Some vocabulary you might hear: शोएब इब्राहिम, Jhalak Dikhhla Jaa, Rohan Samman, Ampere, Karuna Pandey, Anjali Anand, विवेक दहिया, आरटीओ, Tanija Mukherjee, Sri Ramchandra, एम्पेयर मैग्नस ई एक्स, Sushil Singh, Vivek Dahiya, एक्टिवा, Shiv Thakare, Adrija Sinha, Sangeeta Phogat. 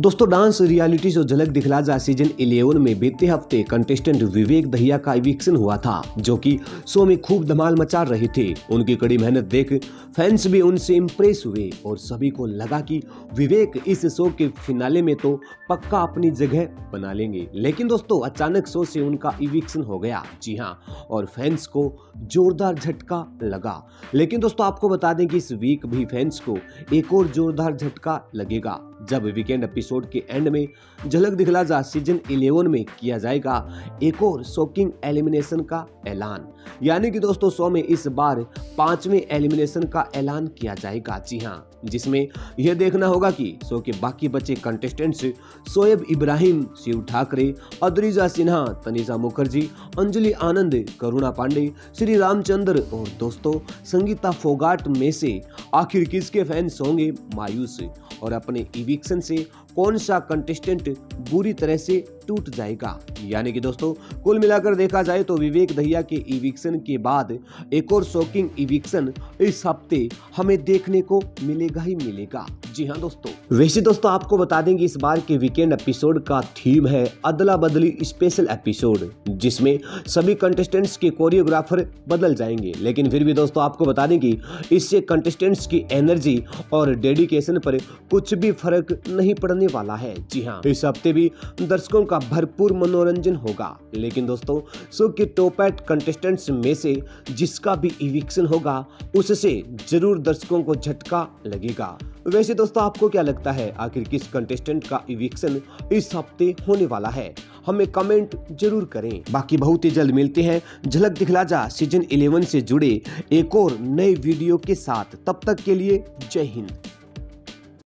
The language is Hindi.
दोस्तों डांस रियलिटी शो झलक दिखला जा सीजन 11 में बीते हफ्ते कंटेस्टेंट विवेक दहिया का इविक्शन हुआ था, जो कि शो में खूब धमाल मचा रहे थे। उनकी कड़ी मेहनत देख फैंस भी उनसे इम्प्रेस हुए और सभी को लगा कि विवेक इस शो के फिनाले में तो पक्का अपनी जगह बना लेंगे। लेकिन दोस्तों अचानक शो से उनका इविक्शन हो गया, जी हाँ, और फैंस को जोरदार झटका लगा। लेकिन दोस्तों आपको बता दें कि इस वीक भी फैंस को एक और जोरदार झटका लगेगा जब वीकेंड एपिसोड के एंड में झलक दिखला जा सीजन 11 में किया जाएगा एक और शॉकिंग एलिमिनेशन का ऐलान। यानी कि दोस्तों शो में इस बार 5वें एलिमिनेशन का ऐलान किया जाएगा, जी हाँ, जिसमें यह देखना होगा कि शो के बाकी बचे कंटेस्टेंट्स शोएब इब्राहिम, शिव ठाकरे, अद्रिजा सिन्हा, तनिजा मुखर्जी, अंजलि आनंद, करुणा पांडे, श्री रामचंद्र और दोस्तों संगीता फोगाट में से आखिर किसके फैंस होंगे मायूस और अपने इविक्शन से कौन सा कंटेस्टेंट बुरी तरह से टूट जाएगा। यानी कि दोस्तों कुल मिलाकर देखा जाए तो विवेक दहिया के इविक्शन के बाद एक और शॉकिंग इविक्शन इस हफ्ते हमें देखने को मिलेगा ही मिलेगा, जी हाँ दोस्तों। वैसे दोस्तों आपको बता दें कि इस बार के वीकेंड एपिसोड का थीम है अदला बदली स्पेशल एपिसोड, जिसमें सभी कंटेस्टेंट्स के कोरियोग्राफर बदल जाएंगे। लेकिन फिर भी दोस्तों आपको बता दें कि इससे कंटेस्टेंट्स की एनर्जी और डेडिकेशन पर कुछ भी फर्क नहीं पड़ने वाला है, जी हाँ। इस हफ्ते भी दर्शकों का भरपूर मनोरंजन होगा। लेकिन दोस्तों शो के टॉप 8 कंटेस्टेंट्स में से जिसका भी इविक्शन होगा उससे जरूर दर्शकों को झटका लगेगा। वैसे दोस्तों आपको क्या लगता है आखिर किस कंटेस्टेंट का इविक्शन इस हफ्ते होने वाला है, हमें कमेंट जरूर करें। बाकी बहुत ही जल्द मिलते हैं झलक दिखला जा सीजन 11 से जुड़े एक और नए वीडियो के साथ। तब तक के लिए जय हिंद।